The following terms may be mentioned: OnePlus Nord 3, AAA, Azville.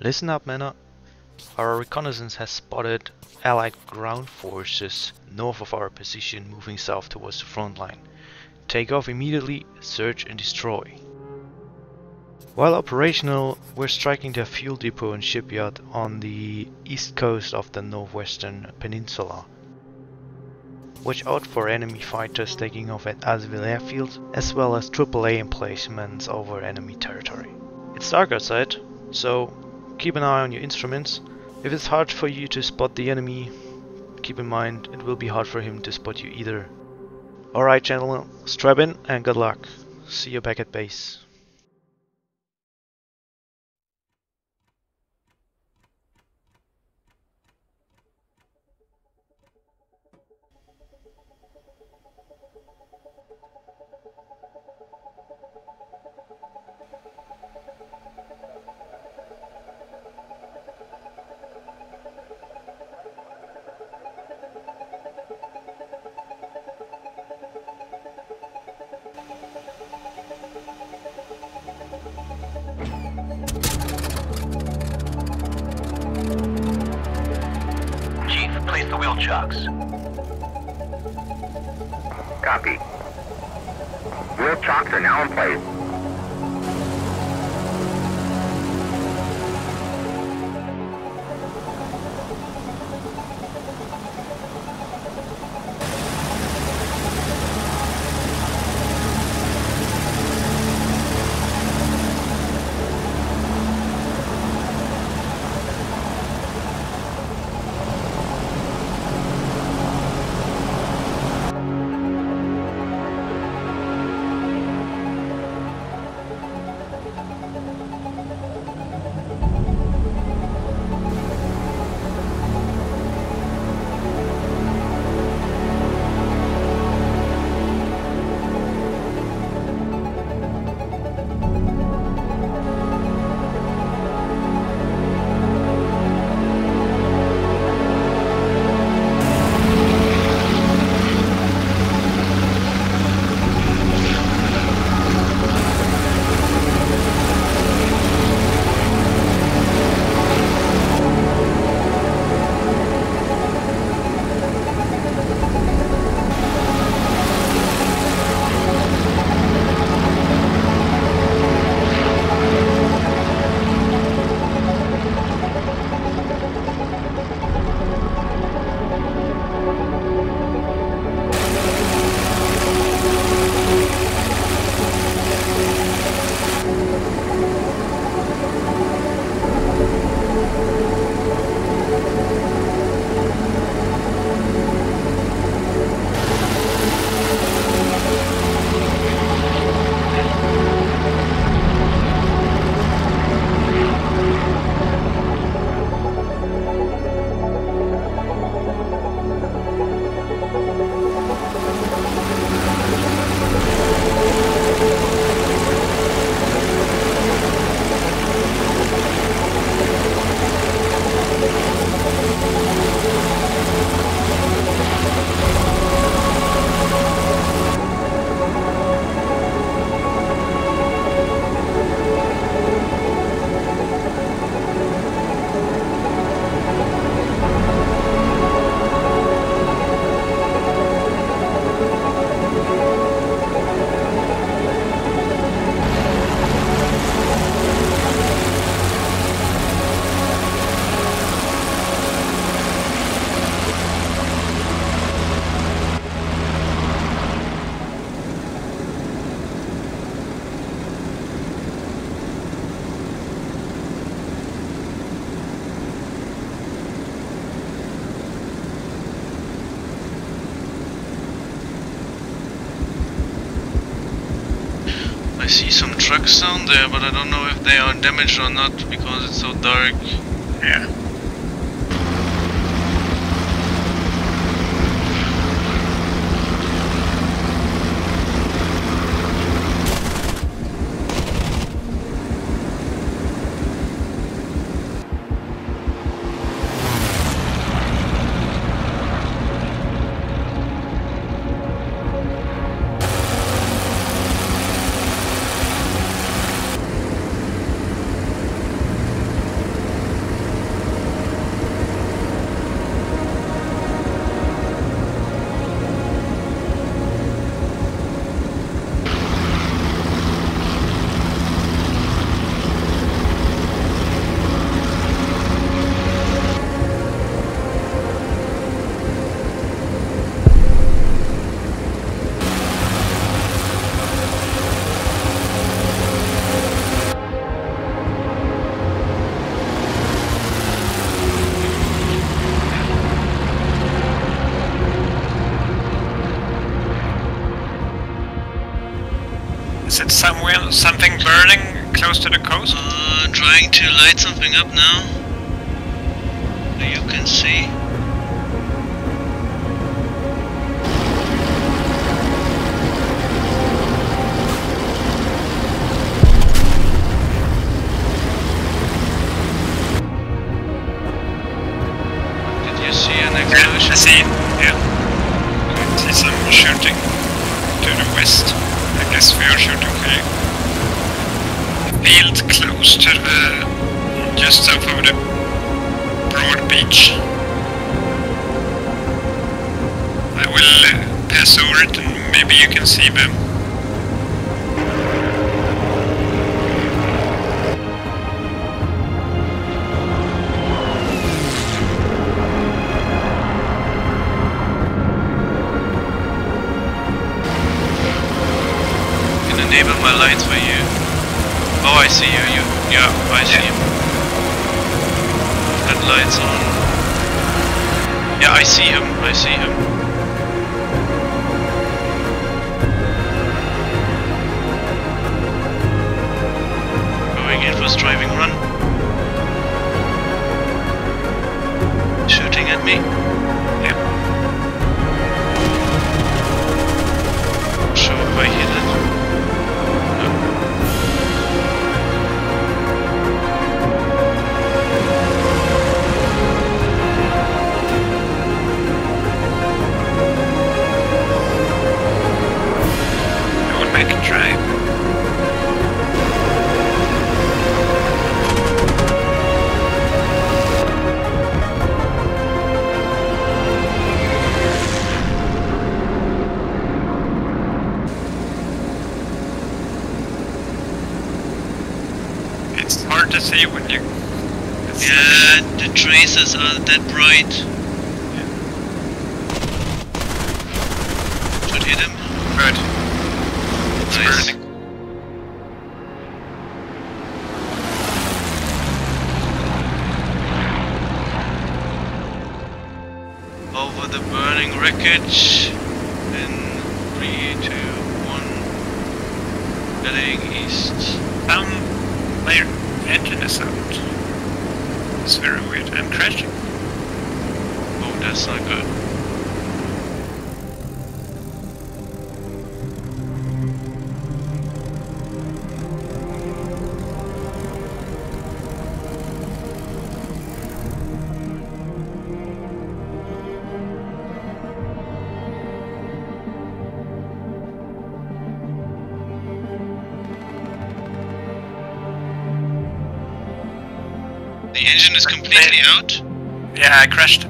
Listen up, Manor. Our reconnaissance has spotted Allied ground forces north of our position moving south towards the front line. Take off immediately, search and destroy. While operational, we're striking their fuel depot and shipyard on the east coast of the northwestern peninsula. Watch out for enemy fighters taking off at Azville airfields, as well as AAA emplacements over enemy territory. It's dark outside, so keep an eye on your instruments. If it's hard for you to spot the enemy, keep in mind it will be hard for him to spot you either. Alright gentlemen, strap in and good luck. See you back at base. The wheel chocks. Copy. Wheel chocks are now in place. I see some trucks down there, but I don't know if they are damaged or not because it's so dark. Yeah. somewhere, something burning close to the coast? Trying to light something up now. You can see. Did you see an explosion? Yeah, I see it. Yeah. I see some shooting to the west. I guess we are shooting here. Field close to the... just south of the broad beach. I will pass over it and maybe you can see them. Can enable my lights for you. Oh, I see you. Yeah, I see you. Lights on. Yeah, I see him. I see him. Going in for driving run. Shooting at me. Yeah. Sure if I hit it. It's hard to see when you... Yeah, the traces are that bright. Yeah. Should hit him. Good. It's nice. Burning. Over the burning wreckage. In 3, 2, 1. Heading east. Their engine is out. It's very weird. I'm crashing. Oh, that's not good. The engine is completely out? Yeah, I crashed.